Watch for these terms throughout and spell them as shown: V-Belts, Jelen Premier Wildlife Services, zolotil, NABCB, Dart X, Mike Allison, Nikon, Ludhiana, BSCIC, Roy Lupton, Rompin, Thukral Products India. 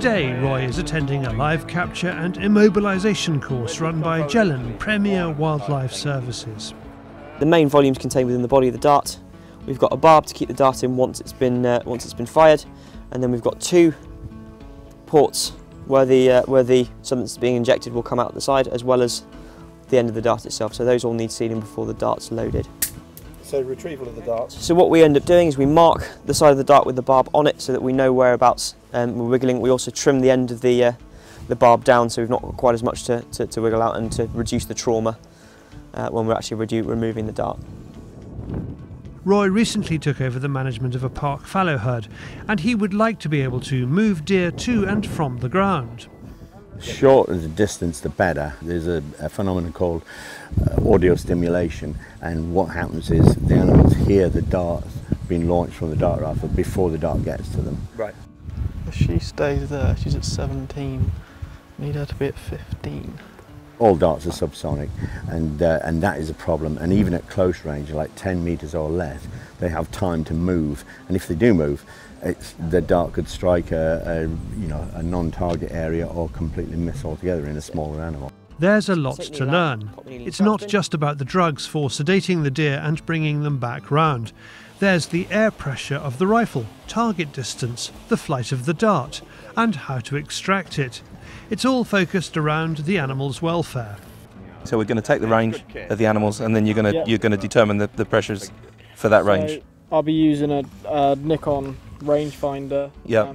Today, Roy is attending a live capture and immobilization course run by Jelen Premier Wildlife Services. The main volume is contained within the body of the dart. We've got a barb to keep the dart in once it's been fired, and then we've got two ports where the substance being injected will come out the side, as well as the end of the dart itself. So those all need sealing before the dart's loaded. So retrieval of the dart. So what we end up doing is we mark the side of the dart with the barb on it so that we know whereabouts we're wiggling. We also trim the end of the barb down so we've not got quite as much to wiggle out, and to reduce the trauma when we're actually removing the dart. Roy recently took over the management of a park fallow herd, and he would like to be able to move deer to and from the ground. Shorter the distance, the better. There's a phenomenon called audio stimulation, and what happens is the animals hear the dart being launched from the dart rifle before the dart gets to them. Right. She stays there, she's at 17, need her to be at 15. All darts are subsonic, and that is a problem, and even at close range, like 10 metres or less, they have time to move, and if they do move, the dart could strike a non-target area or completely miss altogether in a smaller animal. There's a lot to learn. It's not just about the drugs for sedating the deer and bringing them back round. There's the air pressure of the rifle, target distance, the flight of the dart, and how to extract it. It's all focused around the animal's welfare. So we're going to take the range of the animals, and then you're going to determine the pressures for that range. So I'll be using a Nikon rangefinder. Yeah.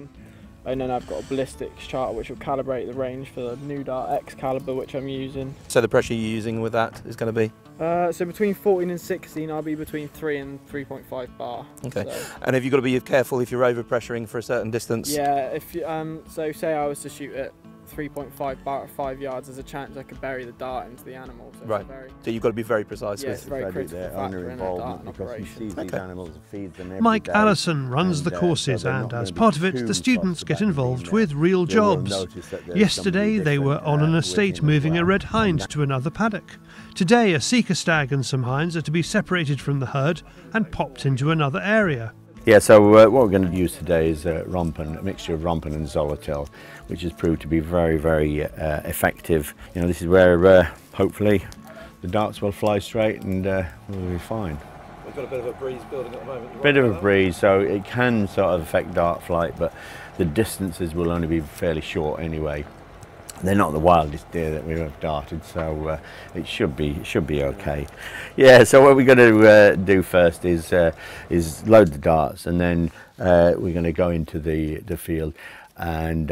And then I've got a ballistics chart which will calibrate the range for the new Dart X caliber which I'm using. So the pressure you're using with that is going to be? So between 14 and 16, I'll be between 3 and 3.5 bar. Okay. So. And have you got to be careful if you're overpressuring for a certain distance? Yeah, if you, so say I was to shoot at 3.5 bar at 5 yards, there's a chance I could bury the dart into the animal. So right. So you've got to be very precise with the factor. Mike Allison runs the courses, and as part of it, the students get involved with real jobs. Yesterday, they were on an estate moving a red hind to another paddock. Today, a seeker stag and some hinds are to be separated from the herd and popped into another area. Yeah, so what we're going to use today is Rompin, a mixture of Rompin and zolotil, which has proved to be very, very effective. You know, this is where hopefully the darts will fly straight and we'll be fine. We've got a bit of a breeze building at the moment. Bit of a breeze, so it can sort of affect dart flight, but the distances will only be fairly short anyway. They're not the wildest deer that we have darted, so it should be okay. Yeah. So what we're going to do first is load the darts, and then we're going to go into the field and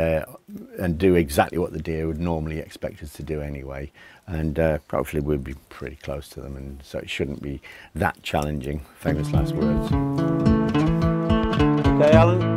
do exactly what the deer would normally expect us to do anyway. And hopefully we'll be pretty close to them, and so it shouldn't be that challenging. Famous last words. Okay, Alan.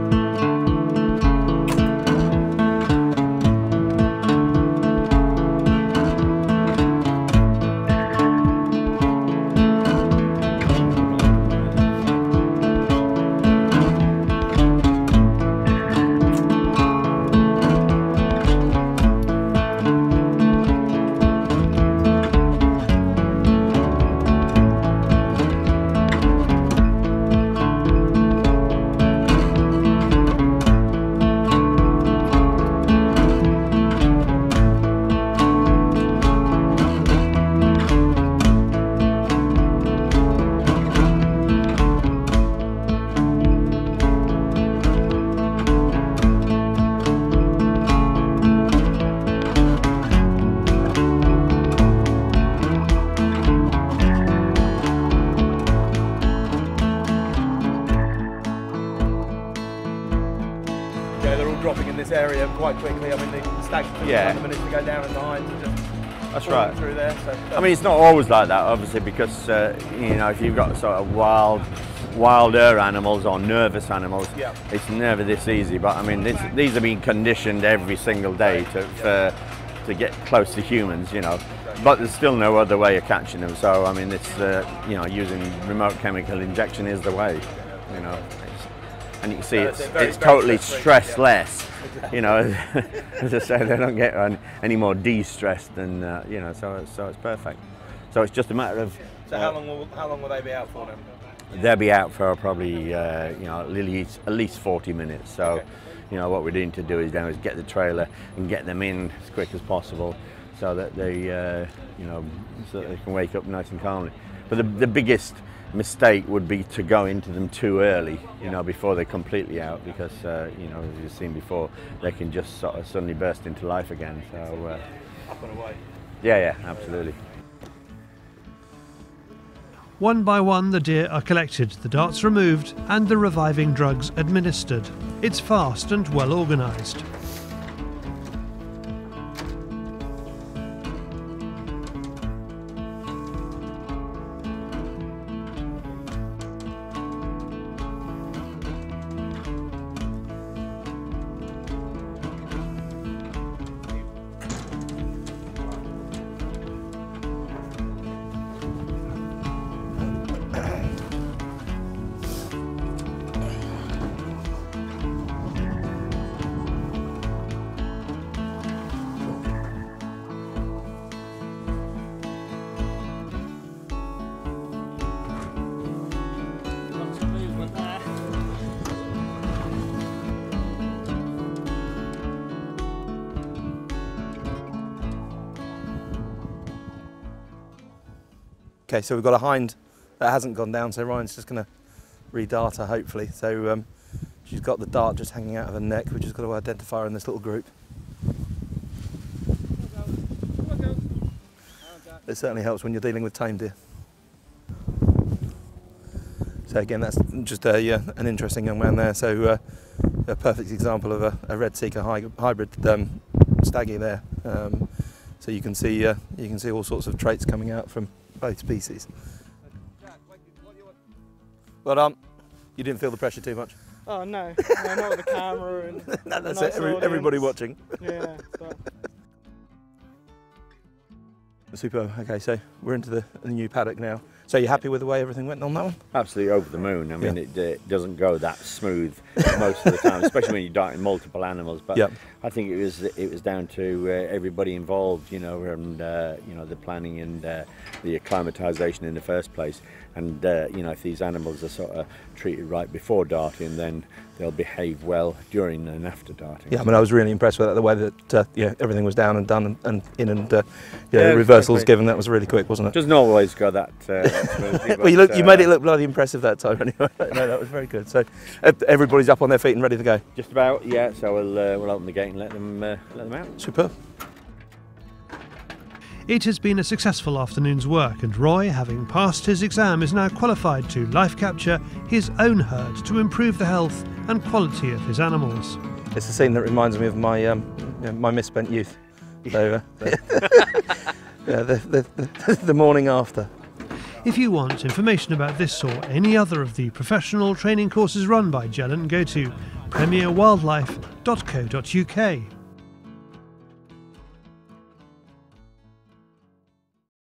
Dropping in this area quite quickly. I mean, the stags took a minute to go down, and the hinds are just through there. So. I mean, it's not always like that, obviously, because you know, if you've got sort of wilder animals or nervous animals, it's never this easy. But I mean, these have been conditioned every single day to get close to humans, you know. But there's still no other way of catching them. So I mean, it's you know, using remote chemical injection is the way, you know. And you can see it's totally stressless, you know. As I say, they don't get any more de-stressed than you know, so it's perfect. So it's just a matter of. So how long will they be out for then? They'll be out for probably at least 40 minutes. So, okay. You know, what we're doing to do is now is get the trailer and get them in as quick as possible, so that they so that they can wake up nice and calmly. But the biggest mistake would be to go into them too early, you know, before they're completely out, because as you've seen before, they can just sort of suddenly burst into life again. So up and away. Yeah, absolutely. One by one, the deer are collected, the darts removed, and the reviving drugs administered. It's fast and well organised. Okay, so we've got a hind that hasn't gone down, so Ryan's just going to re-dart her, hopefully. So she's got the dart just hanging out of her neck. We've just got to identify her in this little group. It certainly helps when you're dealing with tame deer. So again, that's just an interesting young man there. So a perfect example of a red seeker hybrid staggy there. So you can see all sorts of traits coming out from both species. Well done. You didn't feel the pressure too much? Oh no, not with the camera and no, that's it. Everybody watching. Yeah. Superb. Okay, so we're into the new paddock now. So you happy with the way everything went on that one? Absolutely over the moon. I mean, it doesn't go that smooth most of the time, especially when you're darting multiple animals. But I think it was down to everybody involved, and the planning and the acclimatization in the first place. And if these animals are sort of treated right before darting, then they'll behave well during and after darting. Yeah, I mean, I was really impressed with that, the way that everything was down and done and in and reversals exactly. Given. That was really quick, wasn't it? Doesn't always go that. Well, you made it look bloody impressive that time, anyway. No, that was very good. So everybody's up on their feet and ready to go. Just about, yeah. So we'll open the gate and let them out. Superb. It has been a successful afternoon's work, and Roy, having passed his exam, is now qualified to life capture his own herd to improve the health and quality of his animals. It's a scene that reminds me of my my misspent youth. So, the morning after. If you want information about this or any other of the professional training courses run by Jelen, go to premierwildlife.co.uk.